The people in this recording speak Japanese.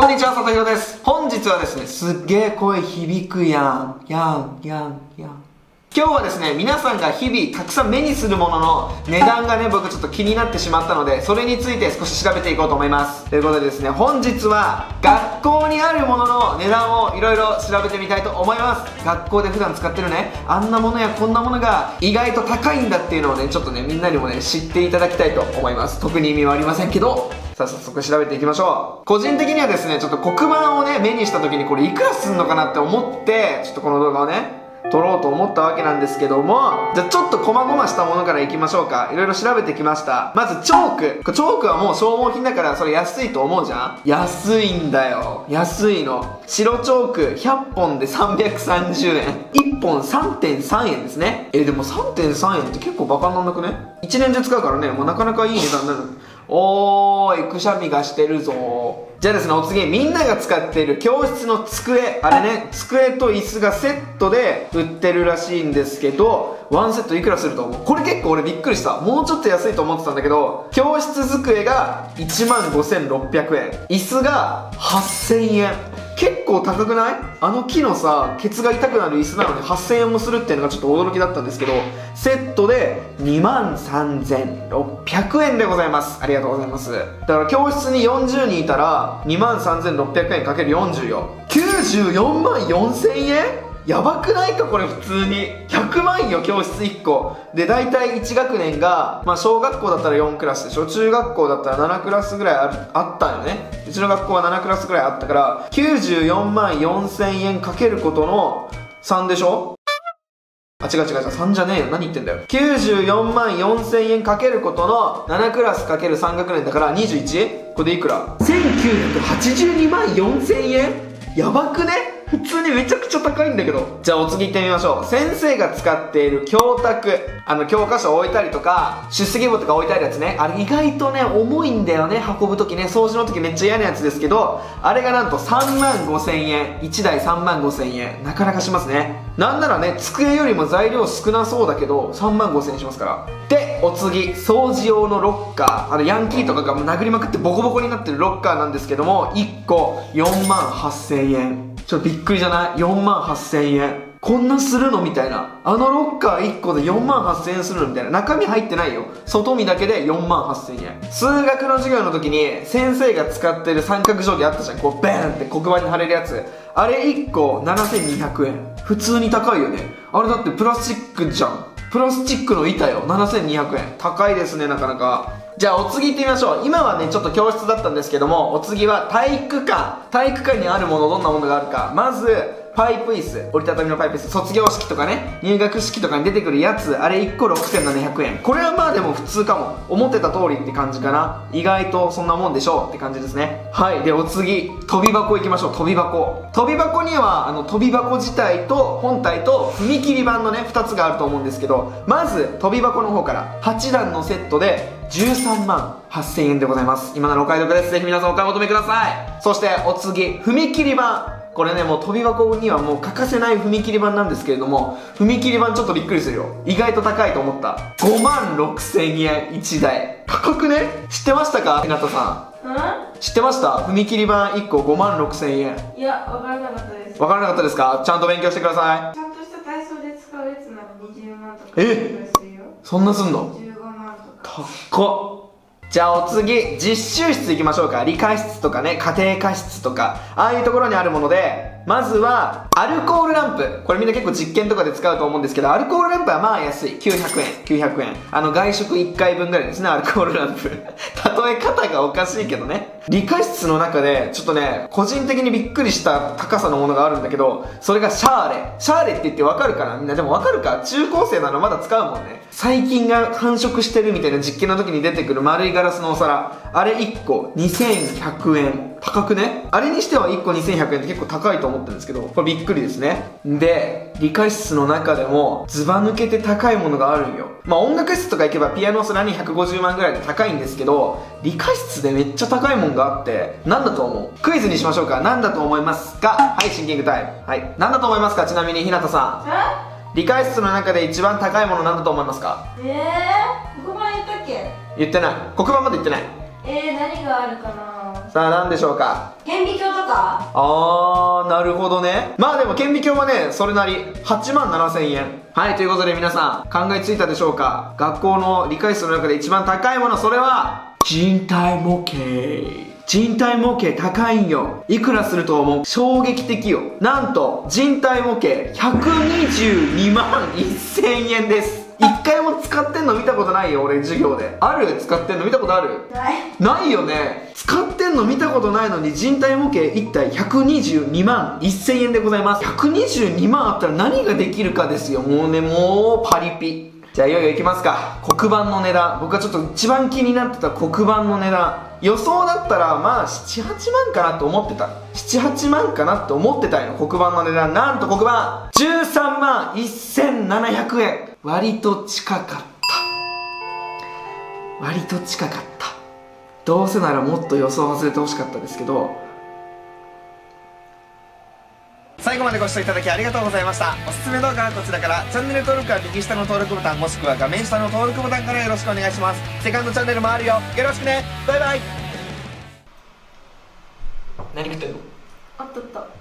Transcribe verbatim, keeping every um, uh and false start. こんにちは、佐々木です。本日はですね、すっげー声響くやんやんやんやん。今日はですね、皆さんが日々たくさん目にするものの値段がね、僕ちょっと気になってしまったので、それについて少し調べていこうと思います。ということでですね、本日は学校にあるものの値段をいろいろ調べてみたいと思います。学校で普段使ってるね、あんなものやこんなものが意外と高いんだっていうのをね、ちょっとねみんなにもね知っていただきたいと思います。特に意味はありませんけど、さあ早速調べていきましょう。個人的にはですね、ちょっと黒板をね目にした時にこれいくらすんのかなって思って、ちょっとこの動画をね撮ろうと思ったわけなんですけども、じゃあちょっと細々したものからいきましょうか。いろいろ調べてきました。まずチョーク。これチョークはもう消耗品だから、それ安いと思うじゃん。安いんだよ、安いの。白チョークひゃっぽんでさんびゃくさんじゅうえん、いっぽん さんてんさん 円ですね。えでも さんてんさん 円って結構バカになんなくね。いちねん中使うからね、もうなかなかいい値段になる。おーい、くしゃみがしてるぞ。じゃあですね、お次みんなが使っている教室の机。あれね、机と椅子がセットで売ってるらしいんですけど、ワンセットいくらすると思う？これ結構俺びっくりした。もうちょっと安いと思ってたんだけど、教室机が いちまんごせんろっぴゃくえん、椅子がはっせんえん。結構高くない？あの木のさ、ケツが痛くなる椅子なのにはっせんえんもするっていうのがちょっと驚きだったんですけど、セットで にまんさんぜんろっぴゃくえんでございます。ありがとうございます。だから教室によんじゅうにんいたら にまんさんぜんろっぴゃくえん かけるよんじゅう よ、きゅうじゅうよんまんよんせんえん。やばくないかこれ。普通にひゃくまんよ、教室いっこで。大体いち学年が、まあ、小学校だったらよんクラスでしょ、中学校だったらななクラスぐらい あ, あったよね。うちの学校はななクラスぐらいあったから、きゅうじゅうよんまんよんせんえんかけることのさんでしょ。あ、違う違う違う、さんじゃねえよ、何言ってんだよ。きゅうじゅうよんまんよんせんえんかけることのななクラスかけるさん学年だから にじゅういち？ これでいくら？ せんきゅうひゃくはちじゅうにまんよんせんえん。やばくね？普通にめちゃくちゃ高いんだけど。じゃあお次行ってみましょう。先生が使っている教卓。あの教科書置いたりとか出席簿とか置いてあるやつね。あれ意外とね重いんだよね、運ぶ時ね。掃除の時めっちゃ嫌なやつですけど、あれがなんとさんまんごせんえん、いちだいさんまんごせんえん、なかなかしますね。なんならね、机よりも材料少なそうだけどさんまんごせんえんしますから。でお次、掃除用のロッカー。あのヤンキーとかが殴りまくってボコボコになってるロッカーなんですけども、いっこ よんまんはっせんえん。ちょっとびっくりじゃない？ よんまんはっせんえん。こんなするのみたいな。あのロッカーいっこでよんまんはっせんえんするのみたいな。中身入ってないよ。外見だけでよんまんはっせんえん。数学の授業の時に先生が使ってる三角定規あったじゃん。こうベーンって黒板に貼れるやつ。あれいっこななせんにひゃくえん。普通に高いよね。あれだってプラスチックじゃん。プラスチックの板よ。ななせんにひゃくえん。高いですね、なかなか。じゃあお次行ってみましょう。今はねちょっと教室だったんですけども、お次は体育館。体育館にあるもの、どんなものがあるか。まずパイプ椅子、折りたたみのパイプ椅子。卒業式とかね、入学式とかに出てくるやつ。あれいっころくせんななひゃくえん。これはまあでも普通かも、思ってた通りって感じかな。意外とそんなもんでしょうって感じですね。はい。でお次、飛び箱行きましょう。飛び箱飛び箱にはあの飛び箱自体と本体と踏切板のねふたつがあると思うんですけど、まず飛び箱の方から。はちだんのセットでじゅうさんまんはっせんえんでございます。今ならお買い得です。ぜひ皆さんお買い求めください。そしてお次、踏切板。これねもう飛び箱にはもう欠かせない踏切板なんですけれども、踏切板ちょっとびっくりするよ。意外と高いと思った。ごまんろくせんえんいちだい。高くね？知ってましたか、ひなたさん。ん知ってました？踏切板いっこごまんろくせんえん。いや、分からなかったです。分からなかったですか？ちゃんと勉強してください。ちゃんとした体操で使うやつならにじゅうまんとか。えっ、そんなすんの？高っ。じゃあお次、実習室行きましょうか。理科室とかね、家庭科室とか、ああいうところにあるもので、まずはアルコールランプ。これみんな結構実験とかで使うと思うんですけど、アルコールランプはまあ安い。きゅうひゃくえんきゅうひゃくえん。あの外食いっかいぶんぐらいですね、アルコールランプ例え方がおかしいけどね。理科室の中でちょっとね個人的にびっくりした高さのものがあるんだけど、それがシャーレ。シャーレって言ってわかるかなみんな。でもわかるか、中高生ならまだ使うもんね。細菌が繁殖してるみたいな実験の時に出てくる丸いガラスのお皿。あれいっこにせんひゃくえん。高くね？あれにしてはいっこにせんひゃくえんって結構高いと思ったんですけど、これびっくりですね。で理科室の中でもずば抜けて高いものがあるんよ。まあ音楽室とか行けばピアノを空にひゃくごじゅうまんぐらいで高いんですけど、理科室でめっちゃ高いもんがあって、何だと思う？クイズにしましょうか。何だと思いますか？はい、シンキングタイム。はい、何だと思いますか？ちなみに日向さん、理科室の中で一番高いものなんだと思いますか？ええー、黒板言ったっけ？言ってない。黒板まで言ってない。えー、何があるかな。さあ何でしょうか。顕微鏡とか。あー、なるほどね。まあでも顕微鏡はね、それなりはちまんななせんえん。はい、ということで皆さん考えついたでしょうか。学校の理科室の中で一番高いもの、それは人体模型。人体模型高いんよ。いくらすると思う？衝撃的よ。なんと人体模型ひゃくにじゅうにまんせんえんです。一回も使ってんの見たことないよ、俺。授業である？使ってんの見たことある？ないないよね。使ってんの見たことないのに人体模型いったいひゃくにじゅうにまんせんえんでございます。ひゃくにじゅうにまんあったら何ができるかですよ。もうね、もうパリピ。じゃあいよいよいきますか。黒板の値段、僕がちょっと一番気になってた黒板の値段、予想だったらまあななはちまんかなと思ってた。ななはちまんかなと思ってたよ、黒板の値段。なんと黒板じゅうさんまんせんななひゃくえん。割と近かった、割と近かった。どうせならもっと予想外れてほしかったですけど。最後までご視聴いただきありがとうございました。おすすめ動画はこちらから、チャンネル登録は右下の登録ボタン、もしくは画面下の登録ボタンからよろしくお願いします。セカンドチャンネルもあるよ、よろしくね。バイバイ。何食ってんの？あったった。